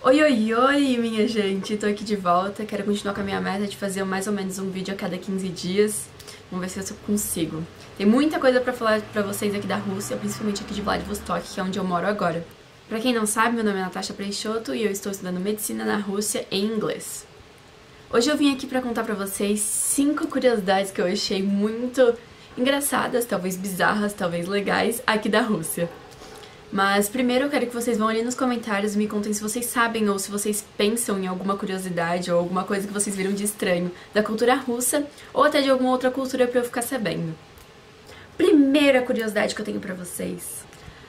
Oi, oi, oi, minha gente! Tô aqui de volta, quero continuar com a minha meta de fazer mais ou menos um vídeo a cada 15 dias. Vamos ver se eu consigo. Tem muita coisa pra falar pra vocês aqui da Rússia, principalmente aqui de Vladivostok, que é onde eu moro agora. Pra quem não sabe, meu nome é Natasha Peixoto e eu estou estudando medicina na Rússia em inglês. Hoje eu vim aqui pra contar pra vocês 5 curiosidades que eu achei muito engraçadas, talvez bizarras, talvez legais, aqui da Rússia. Mas primeiro eu quero que vocês vão ali nos comentários e me contem se vocês sabem ou se vocês pensam em alguma curiosidade ou alguma coisa que vocês viram de estranho da cultura russa ou até de alguma outra cultura pra eu ficar sabendo. Primeira curiosidade que eu tenho pra vocês.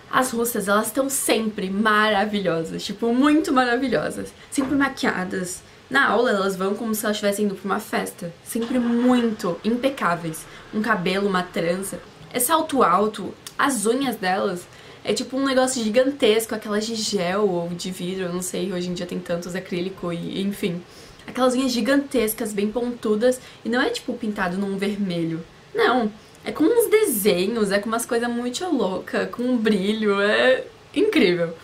As russas, elas estão sempre maravilhosas, tipo, muito maravilhosas. Sempre maquiadas. Na aula elas vão como se elas estivessem indo pra uma festa. Sempre muito impecáveis. Um cabelo, uma trança. É salto alto. As unhas delas... é tipo um negócio gigantesco, aquelas de gel ou de vidro, eu não sei, hoje em dia tem tantos acrílico e enfim. Aquelas unhas gigantescas, bem pontudas, e não é tipo pintado num vermelho, não. É com uns desenhos, é com umas coisas muito loucas, com um brilho, é incrível.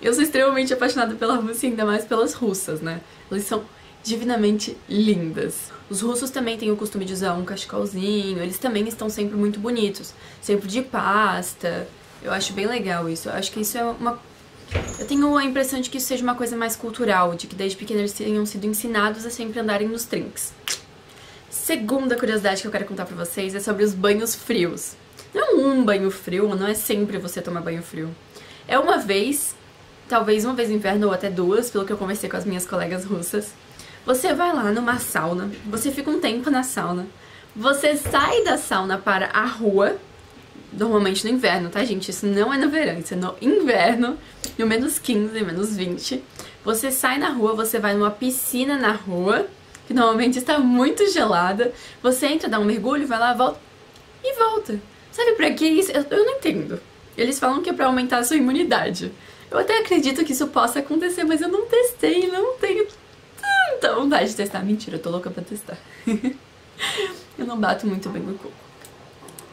Eu sou extremamente apaixonada pela Rússia, ainda mais pelas russas, né? Elas são divinamente lindas. Os russos também têm o costume de usar um cachecolzinho, eles também estão sempre muito bonitos, sempre de pasta... eu acho bem legal isso, eu acho que isso é uma... eu tenho a impressão de que isso seja uma coisa mais cultural, de que desde pequenos eles tenham sido ensinados a sempre andarem nos trinques. Segunda curiosidade que eu quero contar pra vocês é sobre os banhos frios. Não é um banho frio, não é sempre você tomar banho frio. É uma vez, talvez uma vez no inverno ou até duas, pelo que eu conversei com as minhas colegas russas. Você vai lá numa sauna, você fica um tempo na sauna, você sai da sauna para a rua... normalmente no inverno, tá, gente? Isso não é no verão, isso é no inverno, no menos 15, menos 20. Você sai na rua, você vai numa piscina na rua, que normalmente está muito gelada. Você entra, dá um mergulho, vai lá, volta e volta. Sabe pra que isso? Eu não entendo. Eles falam que é pra aumentar a sua imunidade. Eu até acredito que isso possa acontecer, mas eu não testei, não tenho tanta vontade de testar. Mentira, eu tô louca pra testar. Eu não bato muito bem no coco.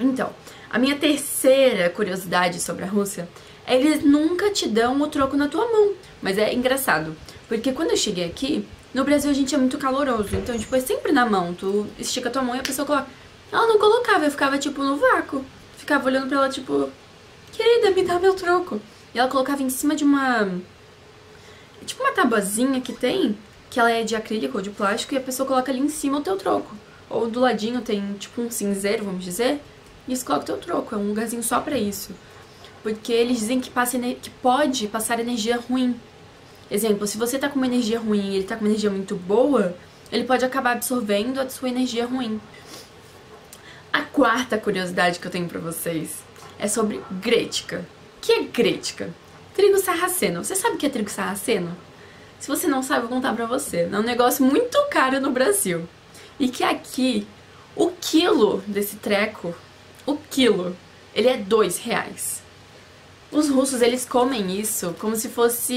Então... a minha terceira curiosidade sobre a Rússia é que eles nunca te dão o troco na tua mão. Mas é engraçado, porque quando eu cheguei aqui, no Brasil a gente é muito caloroso. Então, tipo, é sempre na mão. Tu estica a tua mão e a pessoa coloca. Ela não colocava, eu ficava, tipo, no vácuo. Ficava olhando pra ela, tipo, querida, me dá meu troco. E ela colocava em cima de uma... tipo uma tabuazinha que tem, que ela é de acrílico ou de plástico, e a pessoa coloca ali em cima o teu troco. Ou do ladinho tem, tipo, um cinzeiro, vamos dizer... e escolhe o teu troco, é um lugarzinho só pra isso. Porque eles dizem que, que pode passar energia ruim. Exemplo, se você tá com uma energia ruim e ele tá com uma energia muito boa, ele pode acabar absorvendo a sua energia ruim. A quarta curiosidade que eu tenho pra vocês é sobre grética. O que é grética? Trigo sarraceno. Você sabe o que é trigo sarraceno? Se você não sabe, eu vou contar pra você. É um negócio muito caro no Brasil. E que aqui, o quilo desse treco... o quilo, ele é R$2. Os russos, eles comem isso como se fosse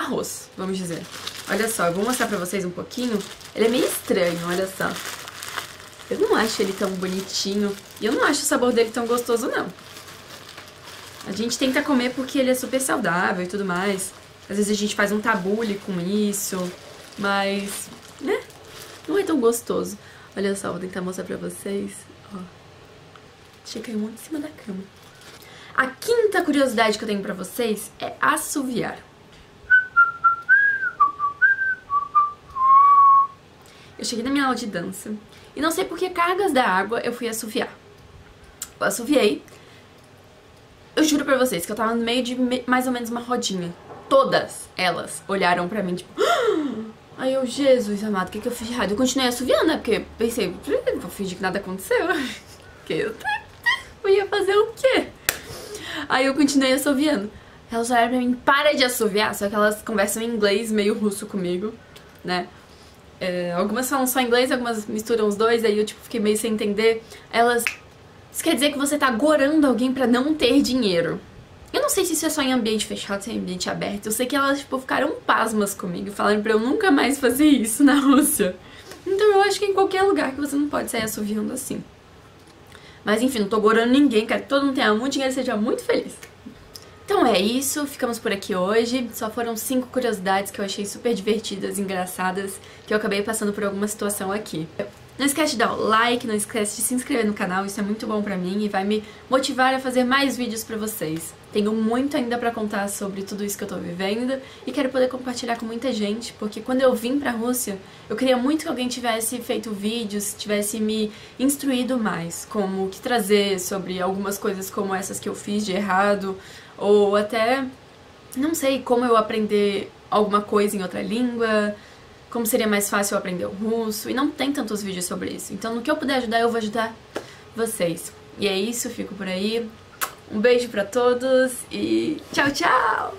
arroz, vamos dizer. Olha só, eu vou mostrar pra vocês um pouquinho. Ele é meio estranho, olha só. Eu não acho ele tão bonitinho e eu não acho o sabor dele tão gostoso, não. A gente tenta comer porque ele é super saudável e tudo mais. Às vezes a gente faz um tabule com isso, mas, né, não é tão gostoso. Olha só, vou tentar mostrar pra vocês, ó. Achei que caiu muito em cima da cama. A quinta curiosidade que eu tenho pra vocês é assoviar. Eu cheguei na minha aula de dança e não sei por que cargas da água eu fui assoviar. Eu assoviei. Eu juro pra vocês que eu tava no meio de mais ou menos uma rodinha. Todas elas olharam pra mim tipo... aí eu, Jesus amado, o que eu fiz de errado? Eu continuei assoviando, né? Porque pensei, vou fingir que nada aconteceu. Que eu... eu ia fazer o quê? Aí eu continuei assoviando. Elas olharam pra mim, para de assoviar. Só que elas conversam em inglês, meio russo comigo, né? É, algumas falam só inglês, algumas misturam os dois. Aí eu tipo, fiquei meio sem entender. Elas... isso quer dizer que você tá gorando alguém pra não ter dinheiro. Eu não sei se isso é só em ambiente fechado, se é em ambiente aberto. Eu sei que elas tipo, ficaram pasmas comigo. Falaram pra eu nunca mais fazer isso na Rússia. Então eu acho que em qualquer lugar que você não pode sair assoviando assim. Mas enfim, não tô gorando ninguém, quero que todo mundo tenha muito dinheiro e seja muito feliz. Então é isso, ficamos por aqui hoje. Só foram 5 curiosidades que eu achei super divertidas, engraçadas, que eu acabei passando por alguma situação aqui. Não esquece de dar o like, não esquece de se inscrever no canal, isso é muito bom pra mim e vai me motivar a fazer mais vídeos pra vocês. Tenho muito ainda pra contar sobre tudo isso que eu tô vivendo e quero poder compartilhar com muita gente, porque quando eu vim pra Rússia, eu queria muito que alguém tivesse feito vídeos, tivesse me instruído mais, como o que trazer sobre algumas coisas como essas que eu fiz de errado, ou até, não sei, como eu aprender alguma coisa em outra língua, como seria mais fácil eu aprender o russo, e não tem tantos vídeos sobre isso. Então, no que eu puder ajudar, eu vou ajudar vocês. E é isso, fico por aí. Um beijo pra todos e tchau, tchau!